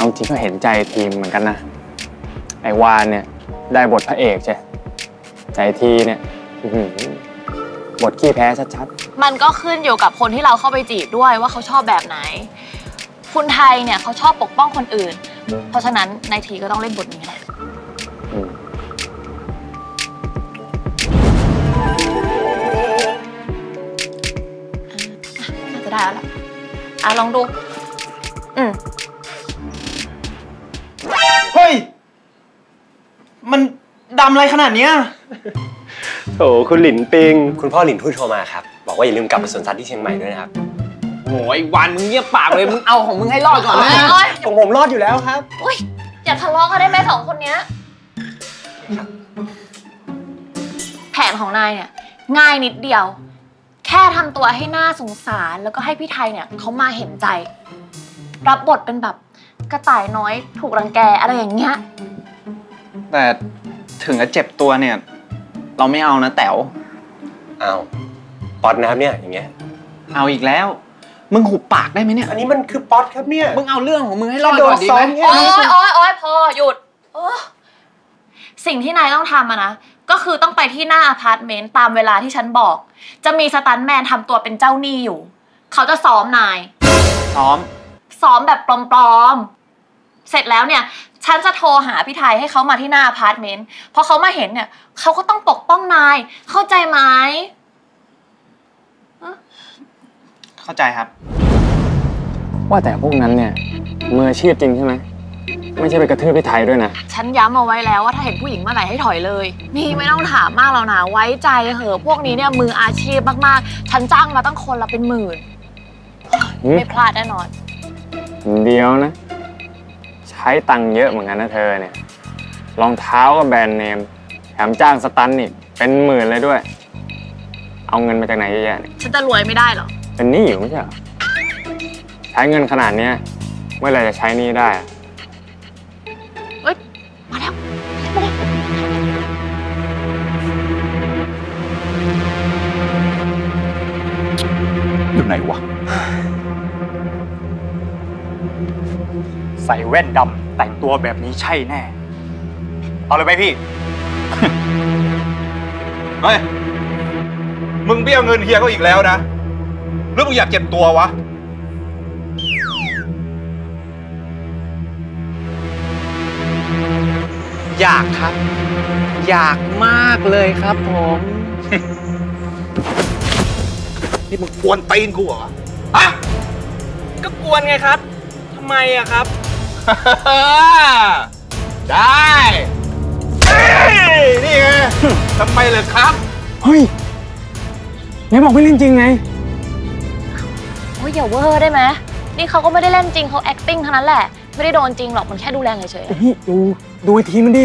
เอาจริงก็เห็นใจทีมเหมือนกันนะไอ้วานเนี่ยได้บทพระเอกใช่ใจทีเนี่ยบทขี้แพ้ชัดๆมันก็ขึ้นอยู่กับคนที่เราเข้าไปจีบด้วยว่าเขาชอบแบบไหนคุณไทยเนี่ยเขาชอบปกป้องคนอื่นเพราะฉะนั้นนายทีก็ต้องเล่นบทนี้แหละน่าจะได้แล้วล่ะลองดูเฮ้ยมันดำอะไรขนาดเนี้ยโถคุณหลินปิงคุณพ่อหลินทุ่ยโทรมาครับบอกว่าอย่าลืมกลับไปสวนสัตว์ที่เชียงใหม่ด้วยนะครับโอ้ยวานมึงเงียบปากเลยมึงเอาของมึงให้รอดก่อนนะของผมรอดอยู่แล้วครับอุ้ยอย่าทะเลาะกันได้ไหมสองคนเนี้ยแผนของนายเนี่ยง่ายนิดเดียวแค่ทำตัวให้น่าสงสารแล้วก็ให้พี่ไทยเนี่ยเขามาเห็นใจรับบทเป็นแบบกระต่ายน้อยถูกรังแกอะไรอย่างเงี้ยแต่ถึงจะเจ็บตัวเนี่ยเราไม่เอานะแต๋วเอาป๊อตนะครับเนี่ยอย่างเงี้ยเอาอีกแล้วมึงหุบปากได้ไหมเนี่ยอันนี้มันคือป๊อตครับเนี่ยมึงเอาเรื่องของมึงให้รอดก่อนดีไหมโอ๊ยพอหยุดสิ่งที่นายต้องทำนะก็คือต้องไปที่หน้าอพาร์ตเมนต์ตามเวลาที่ฉันบอกจะมีสตันแมนทำตัวเป็นเจ้าหนี้อยู่เขาจะซ้อมนายซ้อมแบบปลอมๆเสร็จแล้วเนี่ยฉันจะโทรหาพี่ไทยให้เขามาที่หน้าอพาร์ตเมนต์พอเขามาเห็นเนี่ยเขาก็ต้องปกป้องนายเข้าใจไหมเข้าใจครับว่าแต่พวกนั้นเนี่ยมืออาชีพจริงใช่ไหมไม่ใช่ไปกระทืบพี่ไทยด้วยนะฉันย้ำเอาไว้แล้วว่าถ้าเห็นผู้หญิงเมื่อไหร่ให้ถอยเลยนี่ไม่ต้องถามมากแล้วนะไว้ใจเหอะพวกนี้เนี่ยมืออาชีพมากๆฉันจ้างมาตั้งคนละเป็นหมื่นไม่พลาดแน่นอนเดี๋ยวนะใช้ตังค์เยอะเหมือนกันนะเธอเนี่ยรองเท้าก็แบรนด์เนมแถมจ้างสตันอีกเป็นหมื่นเลยด้วยเอาเงินมาจากไหนเยอะแยะเนี่ยฉันจะรวยไม่ได้หรอเป็นหนี้อยู่ไม่ใช่หรอใช้เงินขนาดเนี้ยเมื่อไหร่จะใช้หนี้ได้มาแล้วอยู่ไหนวะใส่แว่นดำแต่งตัวแบบนี้ใช่แน่เอาเลยไหมพี่เฮ้ยมึงเบี้ยวเงินเฮียเขาอีกแล้วนะหรือมึงอยากเจ็บตัววะอยากครับอยากมากเลยครับผมนี่มึงกวนตีนกูเหรออะก็กวนไงครับทำไมอะครับได้นี่ไงทำไมเลยครับเฮ้ยไหนบอกไม่เล่นจริงไงโอ้ยอย่าเวอร์ได้ไหมนี่เขาก็ไม่ได้เล่นจริงเขา acting เท่านั้นแหละไม่ได้โดนจริงหรอกมันแค่ดูแรงเฉยๆดูทีมันดิ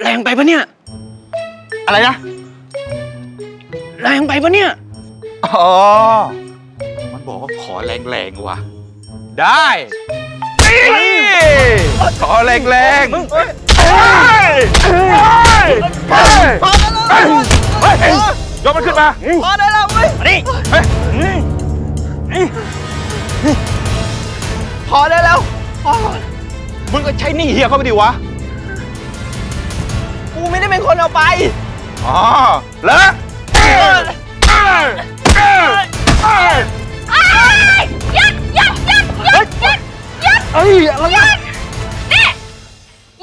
แรงไปปะเนี่ยอะไรนะแรงไปปะเนี่ยอ๋อมันบอกว่าขอแรงๆวะได้ขอแรงๆยกมันขึ้นมาพอได้แล้วเว้ยนี่พอได้แล้วมึงก็ใช้หนี้เฮียเข้าไปดิวะกูไม่ได้เป็นคนเอาไปอ๋อแล้วยัดเอ้ยนี่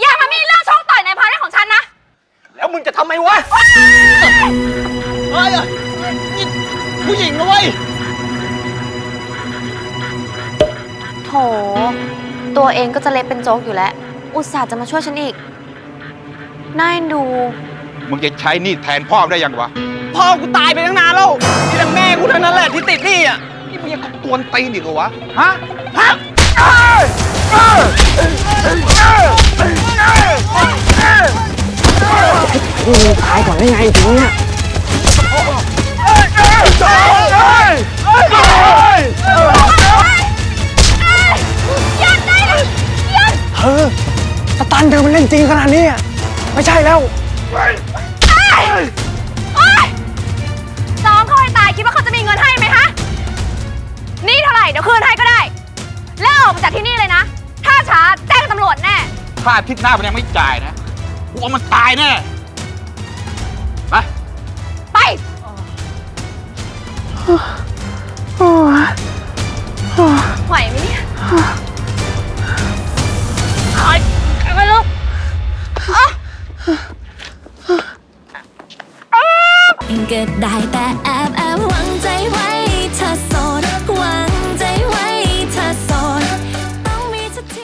อย่ามามีเรื่องชกต่อยในภายในของฉันนะแล้วมึงจะทำไมวะเฮ้ยนี่ผู้หญิงนะเว้ยโถตัวเองก็จะเละเป็นโจ๊กอยู่แล้วอุตส่าห์จะมาช่วยฉันอีกน่าเอ็นดูมึงจะใช้หนี้แทนพ่อได้ยังวะพ่อกูตายไปตั้งนานแล้วนี่แต่แม่กูทั้งนั้นแหละที่ติดหนี้อ่ะนี่มึงยังกวนตีนอีกเหรอวะฮะมึงตายก่อนได้ไงถึงเนี่ยสตันเธอมันเล่นจริงขนาดนี้ไม่ใช่แล้วซ้อมเขาให้ตายคิดว่าเขาจะมีเงินให้ไหมฮะนี่เท่าไหร่เดี๋ยวคืนให้ก็ได้ แล้วออกจากที่นี่เลยนะถ้าช้าแจ้งตำรวจแน่ค่าอาทิตย์หน้ามันยังไม่จ่ายนะกูเอามันตายแน่ไปไหวไหมเนี่ยไปลูกเองเกิดได้แต่แอบหวังใจไว้